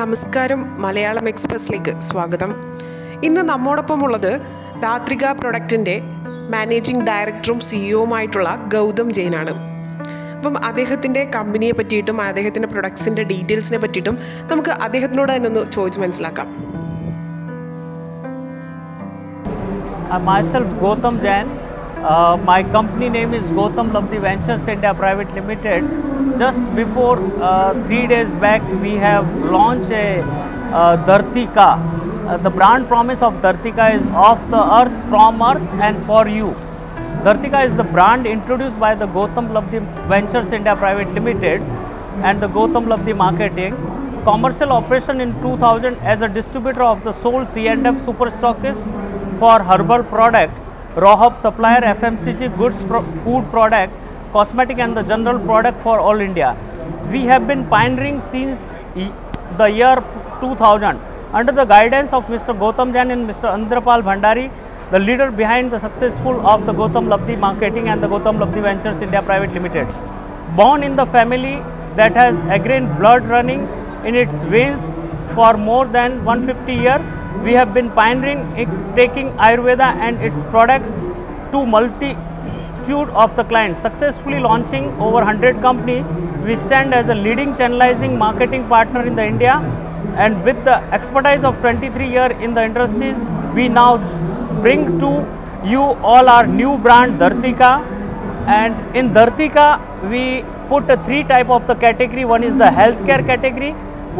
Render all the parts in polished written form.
നമസ്കാരം. മലയാളം എക്സ്പ്രസിലേക്ക് സ്വാഗതം. ഇന്ന് നമ്മോടൊപ്പമുള്ളത് ധാത്രിക പ്രൊഡക്റ്റിൻ്റെ മാനേജിംഗ് ഡയറക്ടറും സിഇഒയുമായിട്ടുള്ള ഗൗതം ജെയിനാണ്. അപ്പം അദ്ദേഹത്തിൻ്റെ കമ്പനിയെ പറ്റിയിട്ടും അദ്ദേഹത്തിൻ്റെ പ്രൊഡക്ട്സിൻ്റെ ഡീറ്റെയിൽസിനെ പറ്റിയിട്ടും നമുക്ക് അദ്ദേഹത്തിനോട് തന്നെ ഒന്ന് ചോദിച്ച് മനസ്സിലാക്കാം. Myself Gautam Jain. My company name is Gautam Labdhi Ventures India Private Limited. Just before 3 days back, we have launched a Dharthika. The brand promise of Dharthika is of the earth, from earth and for you. Dharthika is the brand introduced by the Gautam Labdhi Ventures India Private Limited and the Gautam Labdhi Marketing. Commercial operation in 2000 as a distributor of the sole C&F super stockist for herbal product, raw herb supplier, FMCG goods, food product, cosmetic and the general product for all India. We have been pioneering since the year 2000 under the guidance of Mr. Gautam Jain and Mr. Andrapal Bhandari, the leader behind the successful of the Gautam Labdhi Marketing and the Gautam Labdhi Ventures India Private Limited. Born in the family that has agrarian blood running in its veins for more than 150 years, we have been pioneering taking Ayurveda and its products to multitude of the clients, successfully launching over 100 companies. We stand as a leading channelizing marketing partner in the India, and with the expertise of 23 years in the industries, we now bring to you all our new brand Dharthika. And in Dharthika, we put three types of the category. One is the healthcare category,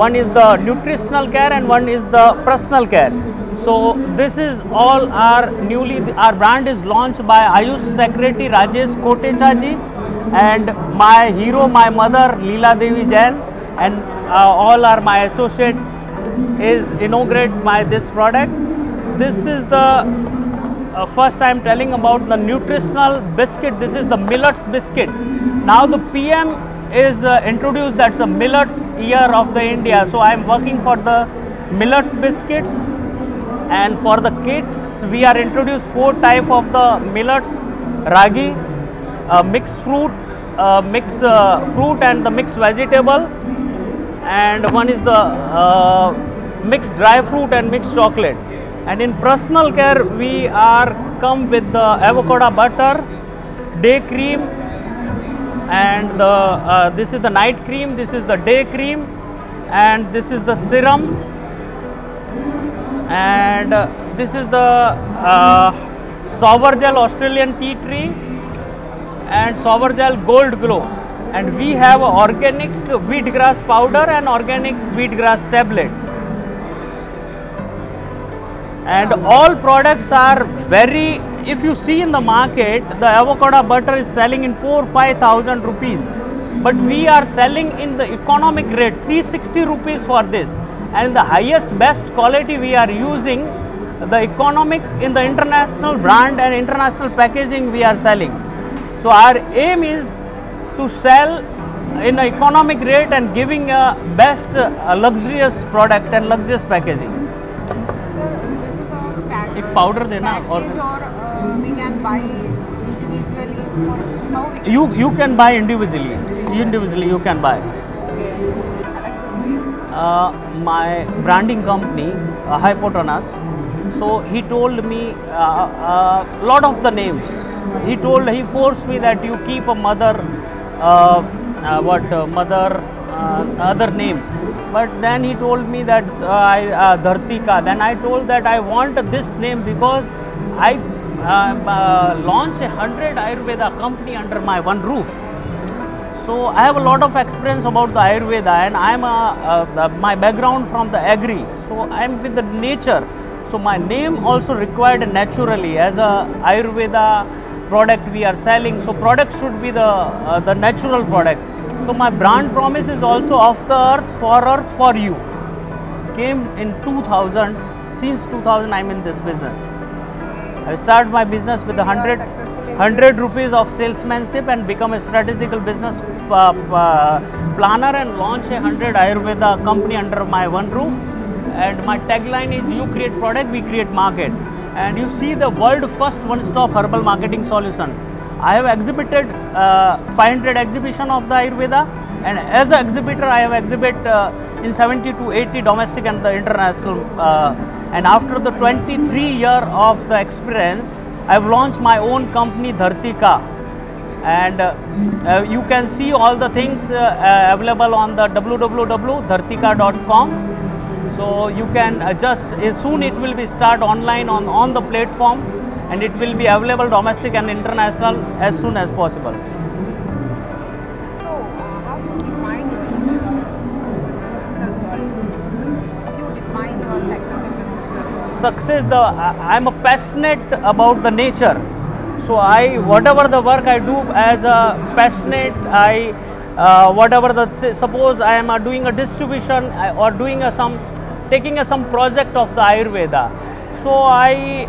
one is the nutritional care, and one is the personal care. So this is all our brand is launched by Ayush Secretary Rajesh Kotecha ji, and my hero, my mother, Leela Devi Jain, and all are my associate is inaugurate my this product. This is the first time telling about the nutritional biscuit. This is the millets biscuit. Now the PM is introduced, that's the millets year of the India, so I am working for the millets biscuits. And for the kids, we are introduced four type of the millets: ragi, mixed fruit and the mixed vegetable, and one is the mixed dry fruit and mixed chocolate. And in personal care, we are come with the avocado butter, day cream, and this is the night cream, this is the day cream, and this is the serum, and this is the sour gel Australian tea tree and sour gel gold glow. And we have organic wheatgrass powder and organic wheatgrass tablet. And all products are very, if you see in the market, the avocado butter is selling in 4-5 thousand rupees, but we are selling in the economic rate 360 rupees for this. And the highest best quality we are using the economic in the international brand and international packaging we are selling. So our aim is to sell in an economic rate and giving a best luxurious product and luxurious packaging. Sir, this is our package, powder dena or we can buy individually, or how we can you can buy individually you can buy. My branding company Hypotonas, so he told me lot of the names. He forced me that you keep a mother other names, but then he told me that Dharthika. Then I told that I want this name because I launch 100 Ayurveda company under my one roof. So I have a lot of experience about the Ayurveda, and I am my background from the agri, so I am with the nature. So my name also required naturally as a Ayurveda product we are selling. So product should be the natural product. So my brand promise is also of the earth for you. Came in 2000. Since 2000 I am in this business. I started my business with 100 rupees of salesmanship and become a strategical business planner and launch 100 Ayurveda company under my one roof. And my tagline is, you create product, we create market. And you see the world first one-stop herbal marketing solution. I have exhibited 500 exhibition of the Ayurveda, and as an exhibitor I have exhibited in 70 to 80 domestic and the international, and after the 23 year of the experience I have launched my own company Dharthika, and you can see all the things available on the www.dharthika.com. So you can just soon it will be start online on the platform, and it will be available domestic and international as soon as possible. So how do you define your success in this business world? How do you define your success in this business world? Success, I am passionate about the nature. So I whatever the work I do as a passionate, whatever the suppose I am doing a distribution or doing taking some project of the Ayurveda, so I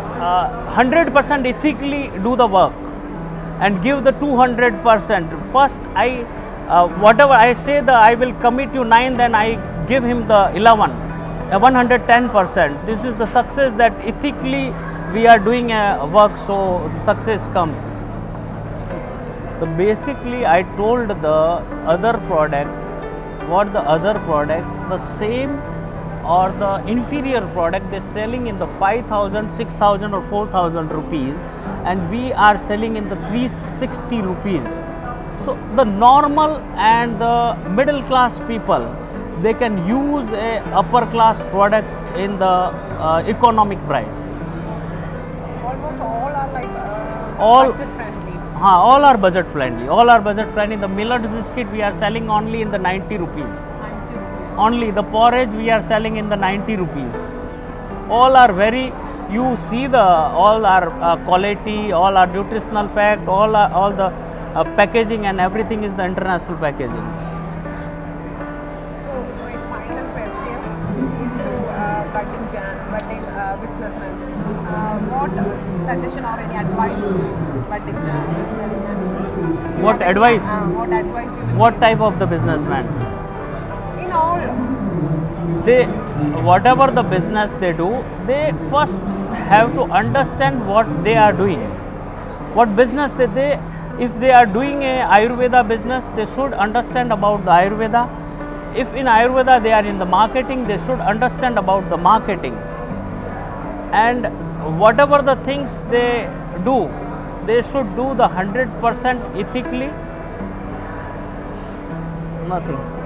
100% ethically do the work and give the 200%. First I whatever I say the I will commit you 9, then I give him the 11, 110%. This is the success that ethically we are doing a work, so the success comes. So basically I told the other product, what the other product, the same or the inferior product they selling in the 5,000, 6,000 or 4,000 rupees, and we are selling in the 360 rupees. So the normal and the middle class people, they can use a upper class product in the economic price. Almost all are like budget friendly. All are budget friendly. All are budget friendly. The millet biscuit we are selling only in the 90 rupees. 90 rupees. Only the porridge we are selling in the 90 rupees. All are very. You see the all are quality. All are nutritional fact. All the packaging and everything is the international packaging. So my final question is to budding Jan, budding businessmen. What suggestion or any advice to budding businessmen? What advice? What advice you will give? Type of the businessman? In all. They, whatever the business they do, they first have to understand what they are doing. What business they if they are doing a Ayurveda business, they should understand about the Ayurveda. If in Ayurveda they are in the marketing, they should understand about the marketing. And whatever the things they do, they should do the 100% ethically. Nothing.